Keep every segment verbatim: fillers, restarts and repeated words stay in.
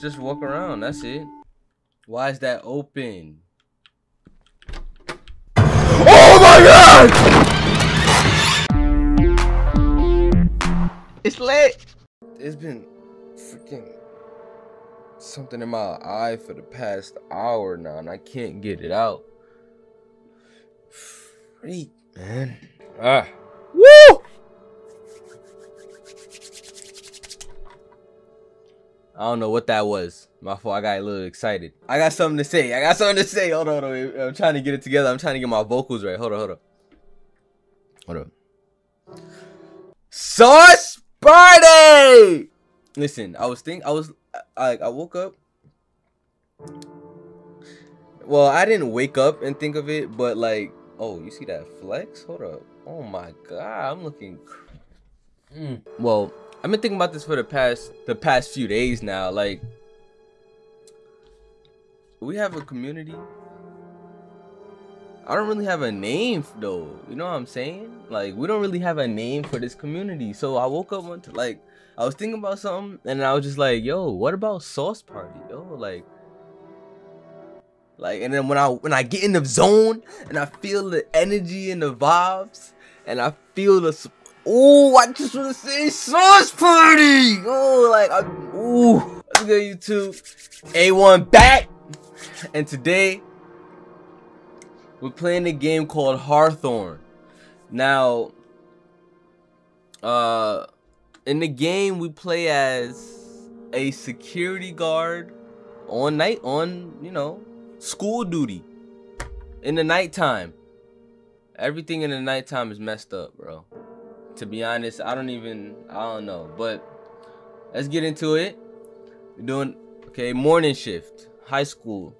Just walk around, that's it. Why is that open? Oh my god! It's lit! There's been freaking something in my eye for the past hour now, and I can't get it out. Freak, man. Ah. Woo! I don't know what that was. My fault, I got a little excited. I got something to say. I got something to say. Hold on, hold on. I'm trying to get it together. I'm trying to get my vocals right. Hold on, hold on. Hold on. Sauce Friday! Listen, I was thinking, I was, like, I woke up. Well, I didn't wake up and think of it, but like, oh, you see that flex? Hold up. Oh my God, I'm looking. Mm. Well, I've been thinking about this for the past the past few days now. Like, we have a community. I don't really have a name though. You know what I'm saying? Like, we don't really have a name for this community. So I woke up one to, like, I was thinking about something, and I was just like, yo, what about Sauce Party? Yo, like, like, and then when I when I get in the zone and I feel the energy and the vibes and I feel the support. Oh, I just want to say Sauce Party! Oh, like, I, ooh. Let's go, YouTube. A one back. And today, we're playing a game called Harthorn. Now, uh, in the game, we play as a security guard on night, on, you know, school duty. In the nighttime. Everything in the nighttime is messed up, bro. To be honest, I don't even, I don't know, but let's get into it. We're doing, okay, morning shift, high school.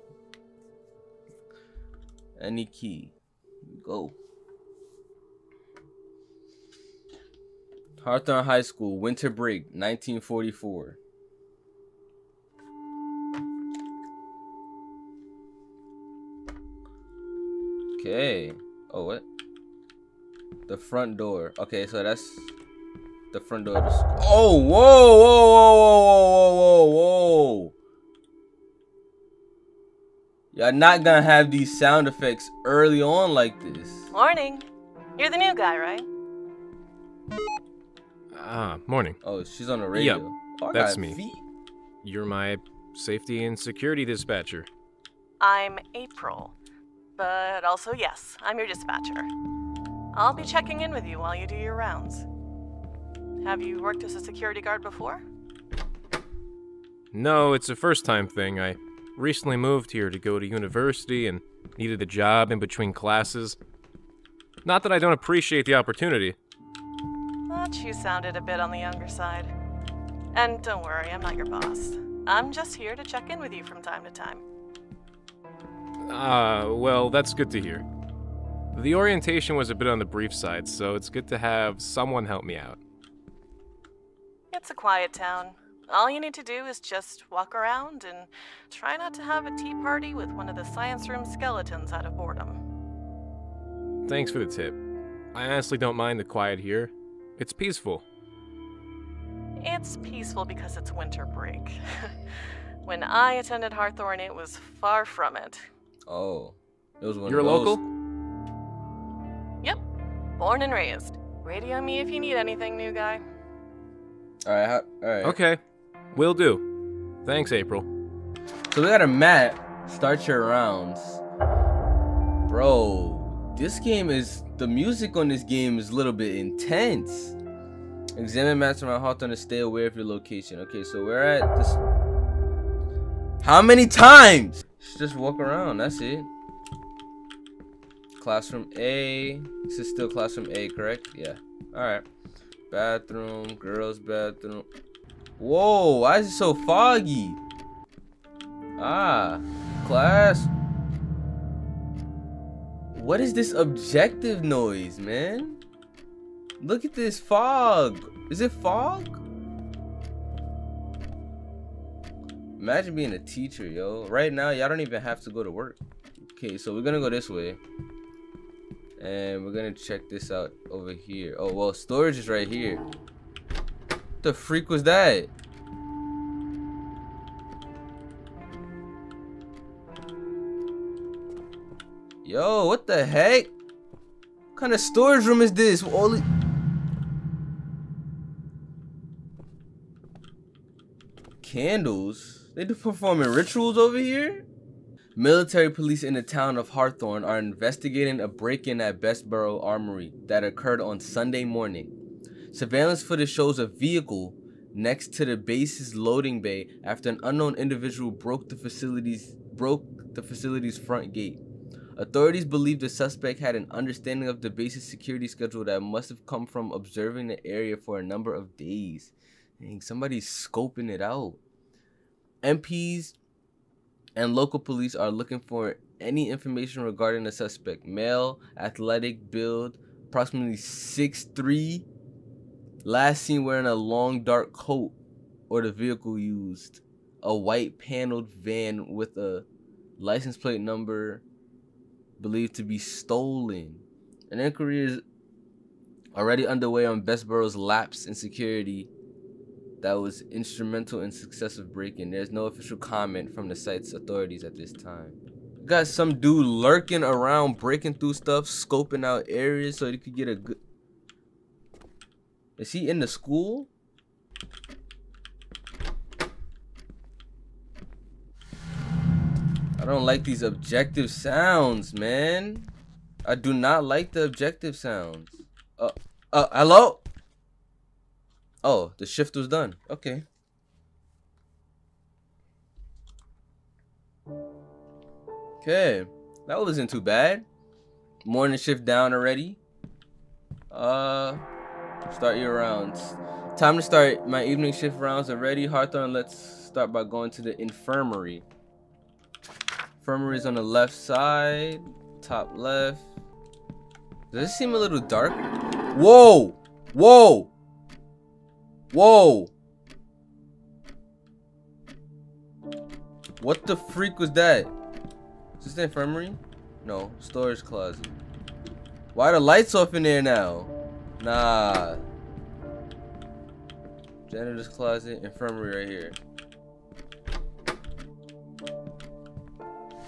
Any key, go. Harthorn High School, winter break, nineteen forty-four. Okay, oh what? The front door. Okay, so that's the front door. Oh, whoa, whoa, whoa, whoa, whoa, whoa, whoa. Y'all not gonna have these sound effects early on like this. Morning. You're the new guy, right? Ah, uh, morning. Oh, she's on the radio. Yep, oh, that's me. Feet. You're my safety and security dispatcher. I'm April, but also, yes, I'm your dispatcher. I'll be checking in with you while you do your rounds. Have you worked as a security guard before? No, it's a first-time thing. I recently moved here to go to university and needed a job in between classes. Not that I don't appreciate the opportunity. Thought you sounded a bit on the younger side. And don't worry, I'm not your boss. I'm just here to check in with you from time to time. Ah, uh, well, that's good to hear. The orientation was a bit on the brief side, so it's good to have someone help me out. It's a quiet town. All you need to do is just walk around and try not to have a tea party with one of the science room skeletons out of boredom. Thanks for the tip. I honestly don't mind the quiet here. It's peaceful. It's peaceful because it's winter break. When I attended Harthorn, it was far from it. Oh. It was one You're of those local? Born and raised. Radio me if you need anything, new guy. Alright, all right. Okay. Will do. Thanks, April. So we got a map. Start your rounds. Bro, this game is... The music on this game is a little bit intense. Examine maps around Hawthorne to stay aware of your location. Okay, so we're at this... How many times? Just walk around, that's it. Classroom A. This is still classroom A, correct? Yeah. Alright. Bathroom, girls' bathroom. Whoa, why is it so foggy? Ah, class. What is this objective noise, man? Look at this fog. Is it fog? Imagine being a teacher, yo. Right now, y'all don't even have to go to work. Okay, so we're gonna go this way. And we're gonna check this out over here. Oh, well, storage is right here. What the freak was that? Yo, what the heck? What kind of storage room is this? All it... Candles? They do performing rituals over here? Military police in the town of Harthorn are investigating a break-in at Bestboro Armory that occurred on Sunday morning. Surveillance footage shows a vehicle next to the base's loading bay after an unknown individual broke the facility's broke the facility's front gate. Authorities believe the suspect had an understanding of the base's security schedule that must have come from observing the area for a number of days. Dang, somebody's scoping it out. M Ps and local police are looking for any information regarding the suspect. Male, athletic build, approximately six three. Last seen wearing a long dark coat or the vehicle used. A white paneled van with a license plate number believed to be stolen. An inquiry is already underway on Bestboro's lapse in security that was instrumental in successive break-in. There's no official comment from the site's authorities at this time. We got some dude lurking around, breaking through stuff, scoping out areas so he could get a good... Is he in the school? I don't like these objective sounds, man. I do not like the objective sounds. Uh, uh, hello? Oh, the shift was done. Okay. Okay. That wasn't too bad. Morning shift down already. Uh, start your rounds. Time to start my evening shift rounds already. Harthorn, let's start by going to the infirmary. Infirmary is on the left side. Top left. Does this seem a little dark? Whoa! Whoa! Whoa! What the freak was that? Is this the infirmary? No, storage closet. Why are the lights off in there now? Nah. Janitor's closet, infirmary right here.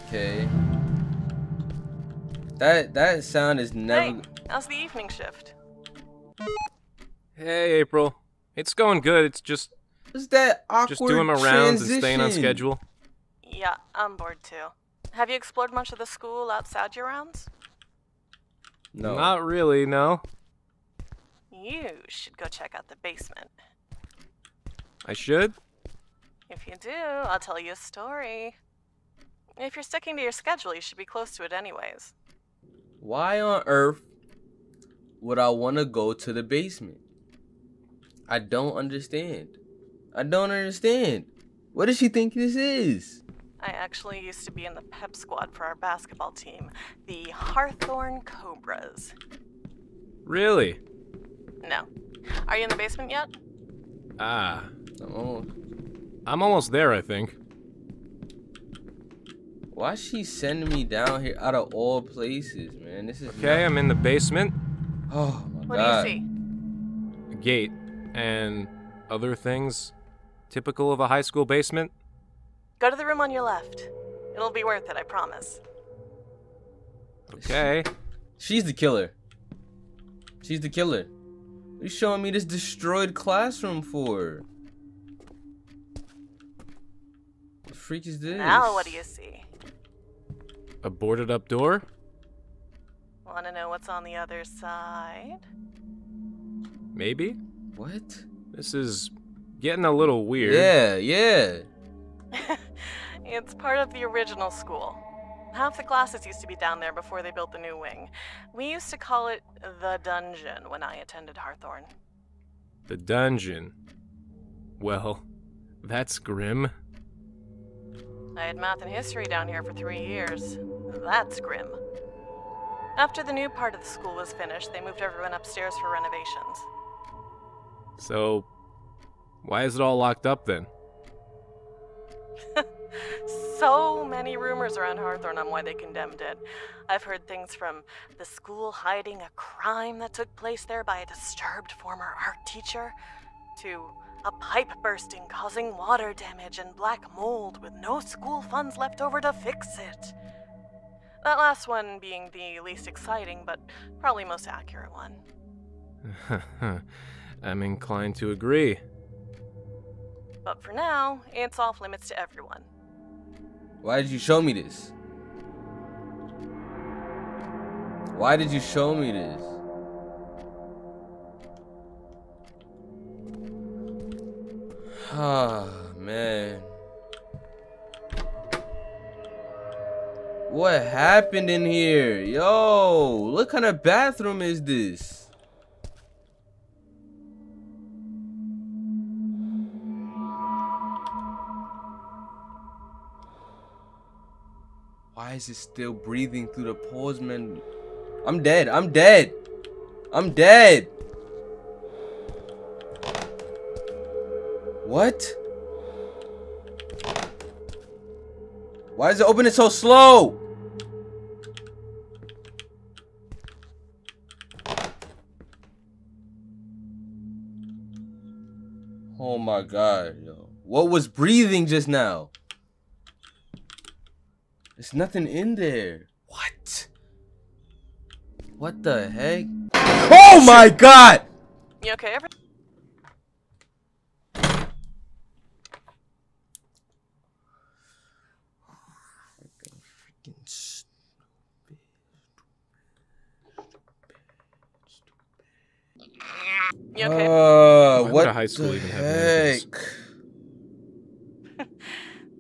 Okay. That that sound is never. Hey, how's the evening shift? Hey, April. It's going good. It's just What's that awkward just doing my rounds transition? and staying on schedule. Yeah, I'm bored too. Have you explored much of the school outside your rounds? No, not really. No. You should go check out the basement. I should? If you do, I'll tell you a story. If you're sticking to your schedule, you should be close to it anyways. Why on earth would I want to go to the basement? I don't understand. I don't understand. What does she think this is? I actually used to be in the pep squad for our basketball team, the Harthorn Cobras. Really? No. Are you in the basement yet? Ah. I'm almost, I'm almost there, I think. Why is she sending me down here out of all places, man? This is Okay, not... I'm in the basement. Oh, my what God. What do you see? A gate. And other things typical of a high school basement. Go to the room on your left. It'll be worth it, I promise. Okay. She's the killer. She's the killer. What are you showing me this destroyed classroom for? What the freak is this? Now what do you see? A boarded up door? Want to know what's on the other side? Maybe? What? This is getting a little weird. Yeah, yeah. It's part of the original school. Half the classes used to be down there before they built the new wing. We used to call it the dungeon when I attended Harthorn. The dungeon? Well, that's grim. I had math and history down here for three years. That's grim. After the new part of the school was finished, they moved everyone upstairs for renovations. So, why is it all locked up then? So many rumors around Harthorn on why they condemned it. I've heard things from the school hiding a crime that took place there by a disturbed former art teacher, to a pipe bursting causing water damage and black mold with no school funds left over to fix it. That last one being the least exciting, but probably most accurate one. I'm inclined to agree. But for now, it's off limits to everyone. Why did you show me this? Why did you show me this? Ah, man. What happened in here? Yo, what kind of bathroom is this? Why is it still breathing through the pores, man? I'm dead. I'm dead. I'm dead. What? Why is it opening so slow? Oh my god, yo. What was breathing just now? There's nothing in there. What? What the heck? Oh my god! You okay? Every You okay? Uh, what high school even heck?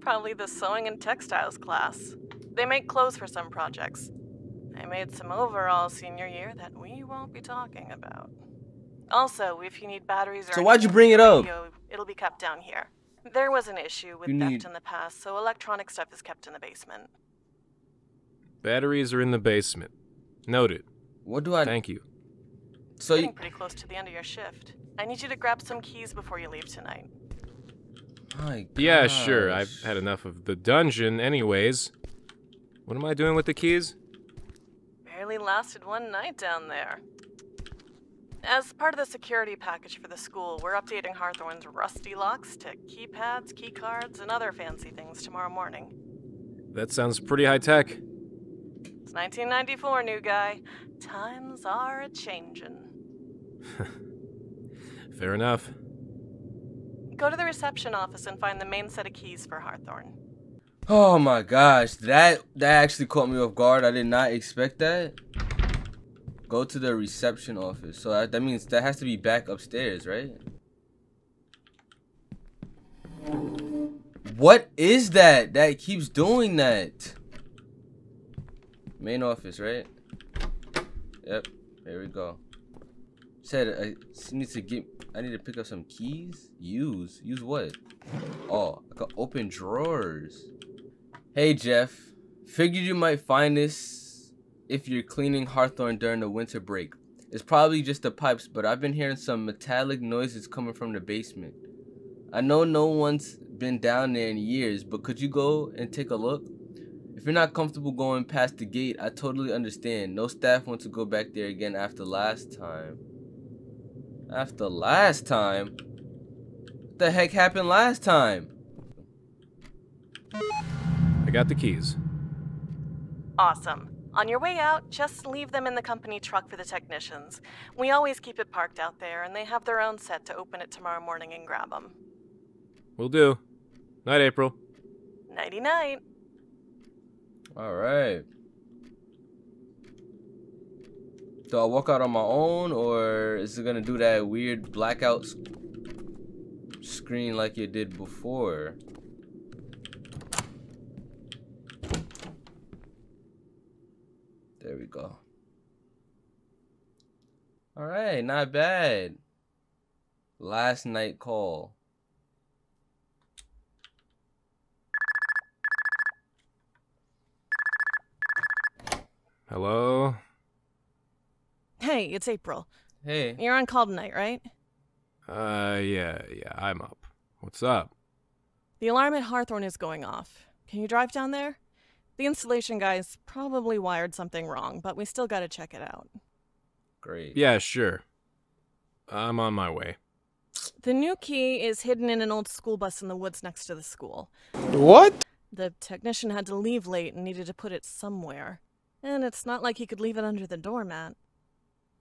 Probably the sewing and textiles class. They make clothes for some projects. I made some overalls senior year that we won't be talking about. Also, if you need batteries or so, why'd you bring it up? Radio, it'll be kept down here. There was an issue with you theft need... in the past, so electronic stuff is kept in the basement. Batteries are in the basement. Noted. What do I? Thank you. So you're getting pretty close to the end of your shift. I need you to grab some keys before you leave tonight. My gosh. Yeah, sure. I've had enough of the dungeon anyways. What am I doing with the keys? Barely lasted one night down there. As part of the security package for the school, we're updating Harthorn's rusty locks to keypads, key cards, and other fancy things tomorrow morning. That sounds pretty high-tech. It's nineteen ninety-four, new guy. Times are a-changin'. Fair enough. Go to the reception office and find the main set of keys for Harthorn. Oh my gosh, that that actually caught me off guard. I did not expect that. Go to the reception office. So that, that means that has to be back upstairs, right? What is that that keeps doing that? Main office, right? Yep, there we go. Said I need to get. I need to pick up some keys. Use, use what? Oh, I got open drawers. Hey Jeff, figured you might find this if you're cleaning Harthorn during the winter break. It's probably just the pipes, but I've been hearing some metallic noises coming from the basement. I know no one's been down there in years, but could you go and take a look? If you're not comfortable going past the gate, I totally understand. No staff wants to go back there again after last time. After last time? What the heck happened last time? I got the keys. Awesome. On your way out, just leave them in the company truck for the technicians. We always keep it parked out there, and they have their own set to open it tomorrow morning and grab them. Will do. Night, April. Nighty-night. Alright. Do I walk out on my own, or is it gonna do that weird blackout sc screen like it did before? There we go. All right, not bad. Last night call. Hello? Hey, it's April. Hey. You're on call tonight, right? Uh, yeah, yeah, I'm up. What's up? The alarm at Harthorn is going off. Can you drive down there? The installation guys probably wired something wrong, but we still gotta check it out. Great. Yeah, sure. I'm on my way. The new key is hidden in an old school bus in the woods next to the school. What? The technician had to leave late and needed to put it somewhere. And it's not like he could leave it under the doormat.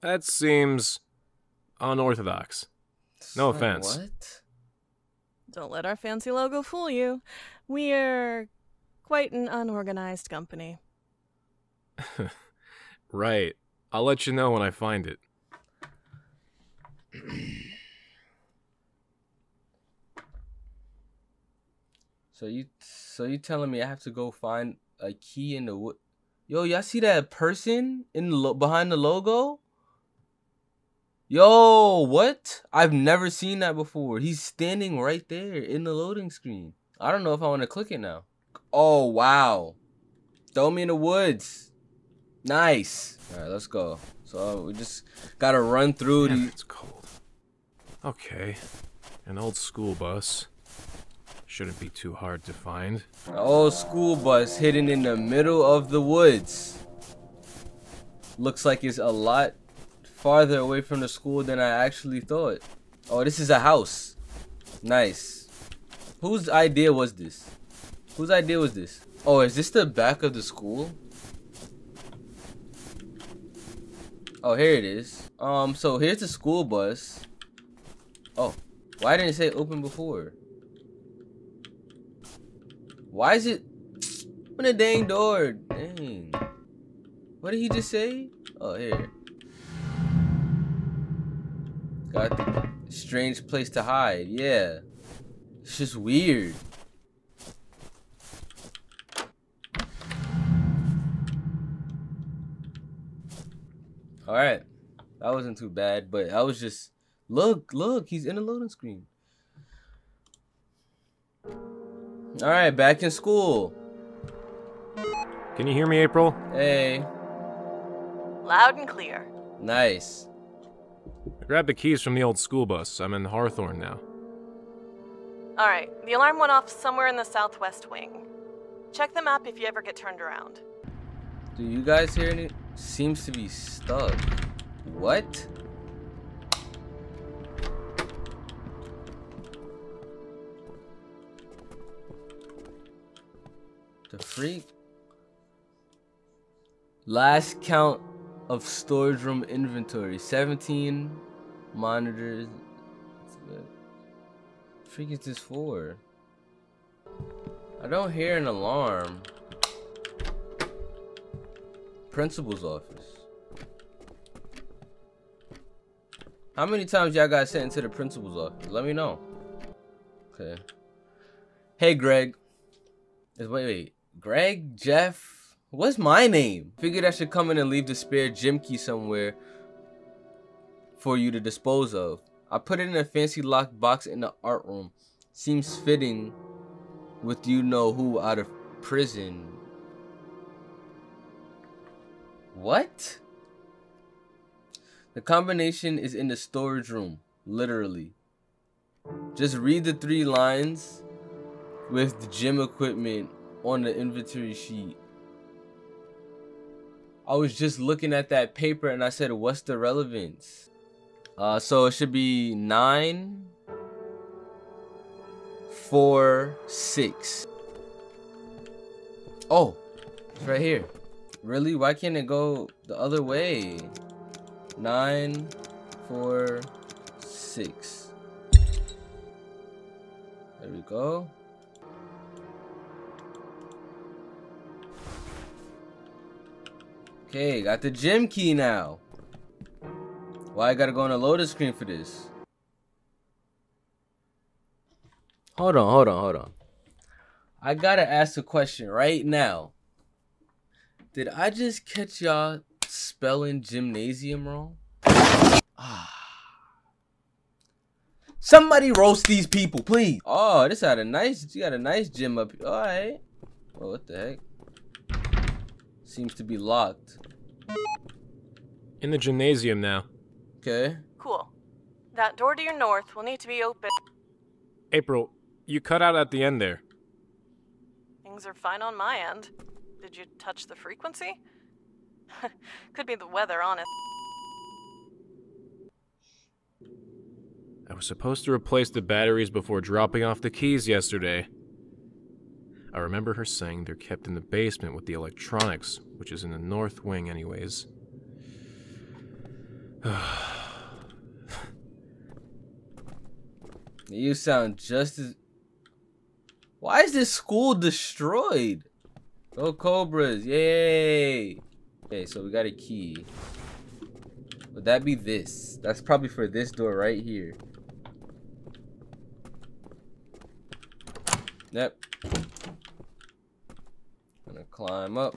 That seems unorthodox. No so offense. What? Don't let our fancy logo fool you. We're quite an unorganized company. Right. I'll let you know when I find it. So you, so you telling me I have to go find a key in the wood? Yo, y'all see that person in lo behind the logo? Yo, what? I've never seen that before. He's standing right there in the loading screen. I don't know if I want to click it now. Oh, wow. Throw me in the woods. Nice. All right, let's go. So we just got to run through. Damn, it's cold. Okay. An old school bus. Shouldn't be too hard to find. An old school bus hidden in the middle of the woods. Looks like it's a lot farther away from the school than I actually thought. Oh, this is a house. Nice. Whose idea was this? Whose idea was this? Oh, is this the back of the school? Oh, here it is. Um, so here's the school bus. Oh, why didn't it say open before? Why is it? Open the dang door. Dang. What did he just say? Oh, here. Got the strange place to hide. Yeah. It's just weird. Alright. That wasn't too bad, but I was just. Look, look. He's in the loading screen. All right, back in school. Can you hear me, April? Hey. Loud and clear. Nice. I grabbed the keys from the old school bus. I'm in Harthorn now. All right, the alarm went off somewhere in the southwest wing. Check the map if you ever get turned around. Do you guys hear any? Seems to be stuck. What? The freak. Last count of storage room inventory. seventeen monitors. What the freak is this for? I don't hear an alarm. Principal's office. How many times y'all got sent into the principal's office? Let me know. Okay. Hey, Greg. Wait, wait. Greg, Jeff, what's my name? Figured I should come in and leave the spare gym key somewhere for you to dispose of. I put it in a fancy locked box in the art room. Seems fitting with you know who out of prison. What? The combination is in the storage room, literally. Just read the three lines with the gym equipment on the inventory sheet. I was just looking at that paper and I said, what's the relevance? Uh, so it should be nine, four, six. Oh, it's right here. Really? Why can't it go the other way? Nine, four, six. There we go. Okay, got the gym key now. Why I gotta go on a loading screen for this? Hold on, hold on, hold on. I gotta ask a question right now. Did I just catch y'all spelling gymnasium wrong? Ah. Somebody roast these people, please. Oh, this had a nice, you got a nice gym up here. All right. Oh, what the heck? Seems to be locked. In the gymnasium now. Okay. Cool. That door to your north will need to be open. April, you cut out at the end there. Things are fine on my end. Did you touch the frequency? Could be the weather on it. I was supposed to replace the batteries before dropping off the keys yesterday. I remember her saying they're kept in the basement with the electronics, which is in the north wing anyways. You sound just as... Why is this school destroyed? Go Cobras, yay! Okay, so we got a key. Would that be this? That's probably for this door right here. Yep. Gonna climb up.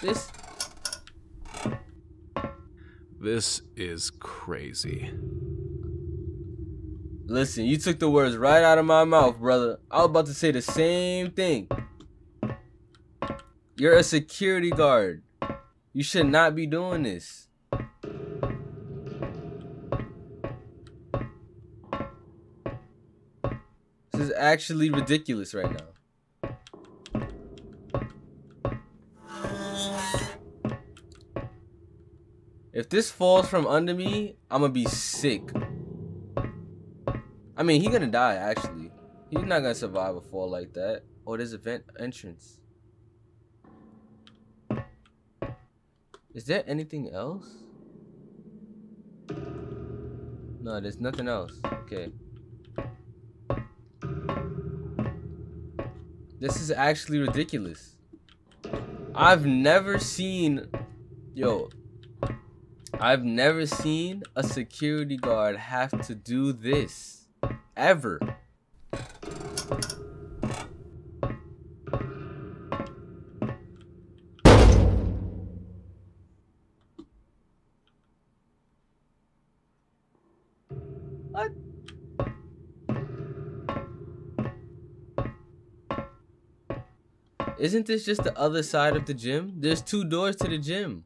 This This is crazy. Listen, you took the words right out of my mouth, brother. I was about to say the same thing. You're a security guard. You should not be doing this. This is actually ridiculous right now. If this falls from under me, I'm gonna be sick. I mean, he's gonna die, actually. He's not gonna survive a fall like that. Oh, there's a vent entrance. Is there anything else? No, there's nothing else. Okay. This is actually ridiculous. I've never seen... Yo... I've never seen a security guard have to do this, ever. What? Isn't this just the other side of the gym? There's two doors to the gym.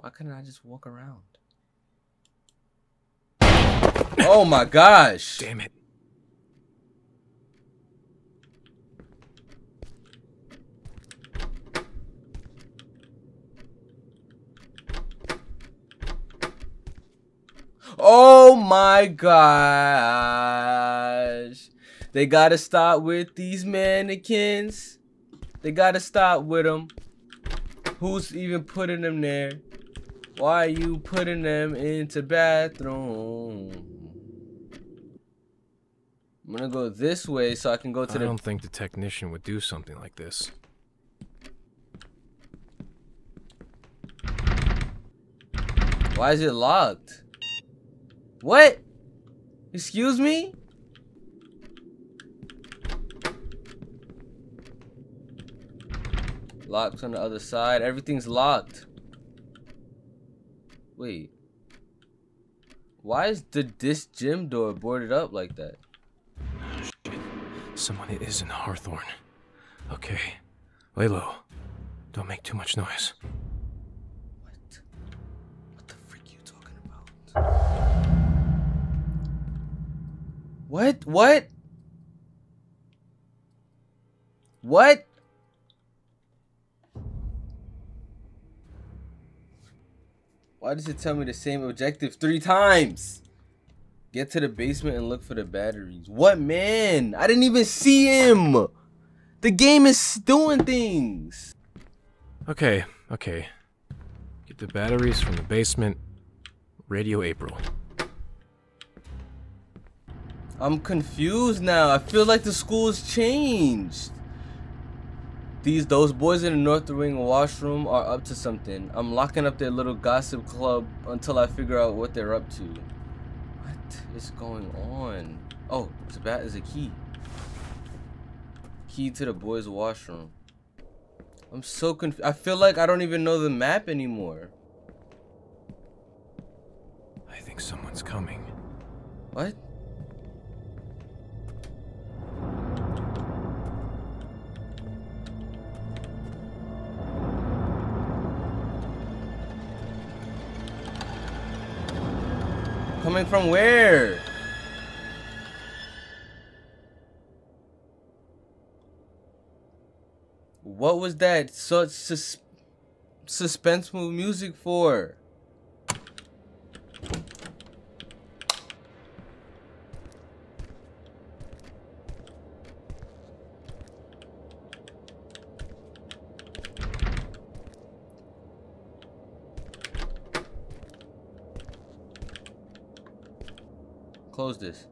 Why couldn't I just walk around? Oh my gosh! Damn it. Oh my gosh! They gotta stop with these mannequins. They gotta stop with them. Who's even putting them there? Why are you putting them into bathroom? I'm gonna go this way so I can go to the... I don't think the technician would do something like this. Why is it locked? What? Excuse me? Locked on the other side. Everything's locked. Wait, why is the this gym door boarded up like that? Oh, shit. Someone is in Harthorn. Okay, lay low. Don't make too much noise. What? What the freak are you talking about? What? What? What? Why does it tell me the same objective three times? Get to the basement and look for the batteries. What, man? I didn't even see him. The game is doing things. Okay, okay. Get the batteries from the basement. Radio April. I'm confused now. I feel like the school's changed. These, those boys in the North Wing washroom are up to something. I'm locking up their little gossip club until I figure out what they're up to. What is going on? Oh, it's a bat, is a key. Key to the boys' washroom. I'm so confused. I feel like I don't even know the map anymore. I think someone's coming. What? Coming from where? What was that such sus suspenseful music for? Close this.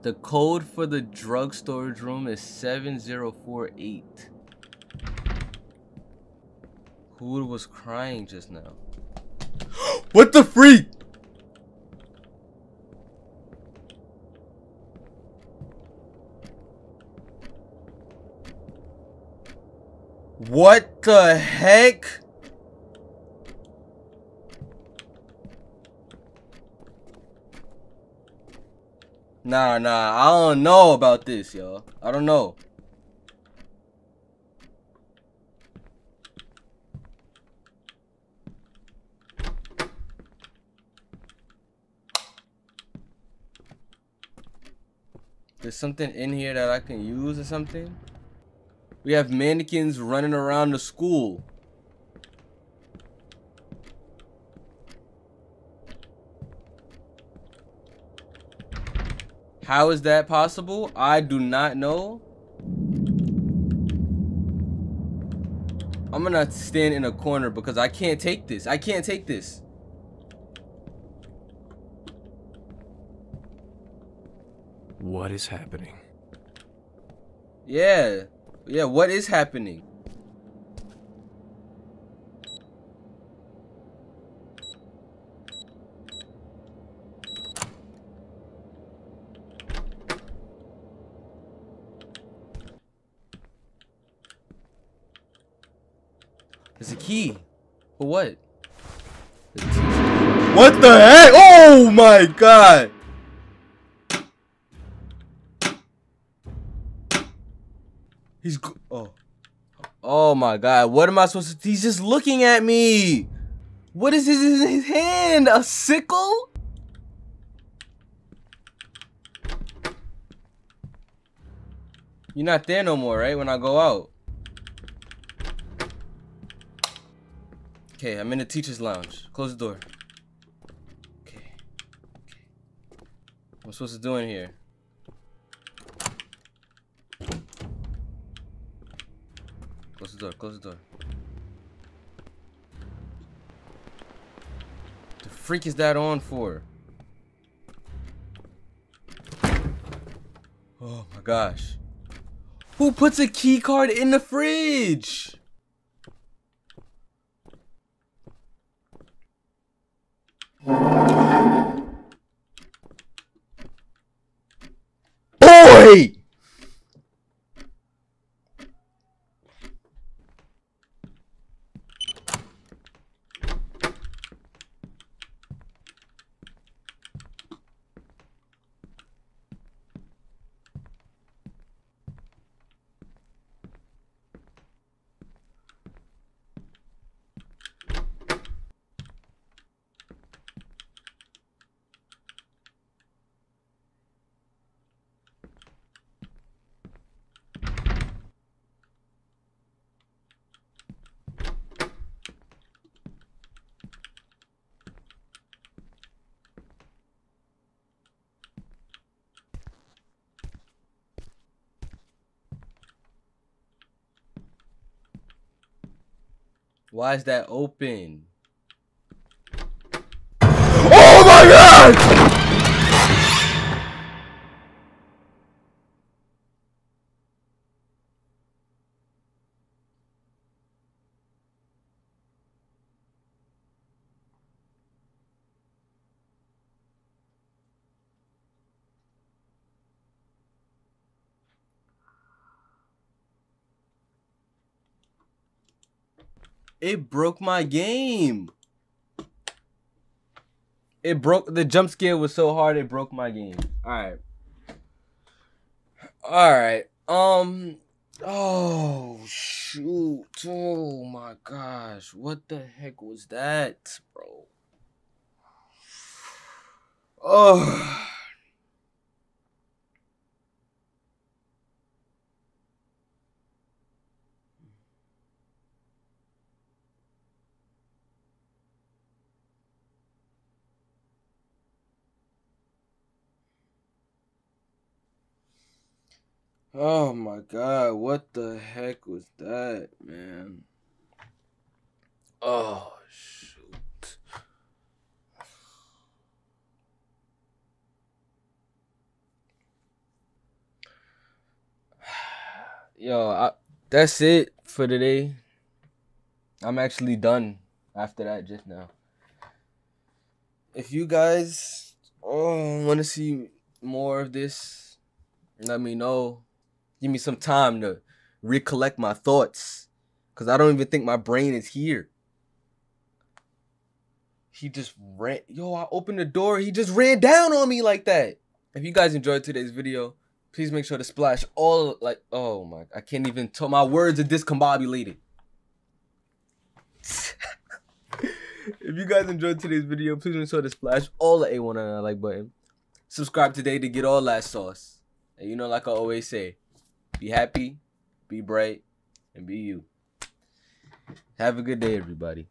The code for the drug storage room is seven zero four eight. Who was crying just now? What the freak? What the heck? Nah, nah, I don't know about this, y'all. I don't know. There's something in here that I can use or something? We have mannequins running around the school. How is that possible? I do not know. I'm gonna stand in a corner because I can't take this. I can't take this. What is happening? Yeah. Yeah, what is happening? It's a key. For what? What the heck? Oh my god! He's go oh. Oh my god. What am I supposed to? He's just looking at me. What is this in his hand? A sickle? You're not there no more, right? When I go out. Okay, I'm in the teacher's lounge. Close the door. Okay. Okay. What am I supposed to do in here? Close the door, close the door. What the freak is that on for? Oh my gosh. Who puts a key card in the fridge? Boy! Why is that open? Oh my god! It broke my game. It broke, the jump scare was so hard it broke my game. Alright. Alright. Um oh shoot. Oh my gosh. What the heck was that, bro? Oh. Oh my God, what the heck was that, man? Oh, shoot. Yo, I, that's it for today. I'm actually done after that just now. If you guys oh, want to see more of this, let me know. Give me some time to recollect my thoughts, because I don't even think my brain is here. He just ran. Yo, I opened the door. He just ran down on me like that. If you guys enjoyed today's video, please make sure to splash all like, oh my, I can't even tell. My words are discombobulated. If you guys enjoyed today's video, please make sure to splash all the A one on that like button. Subscribe today to get all that sauce. And you know, like I always say, be happy, be bright, and be you. Have a good day, everybody.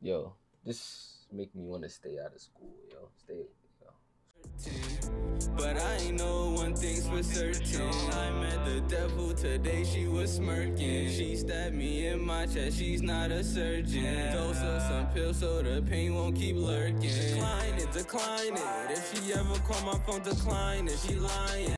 Yo, this make me want to stay out of school, yo. Stay, yo. But I ain't know one thing's for certain. I met the devil today, she was smirking. She stabbed me in my chest, she's not a surgeon. Dose up some pills so the pain won't keep lurking. Decline it, decline it. If she ever call my phone, decline it. She lying.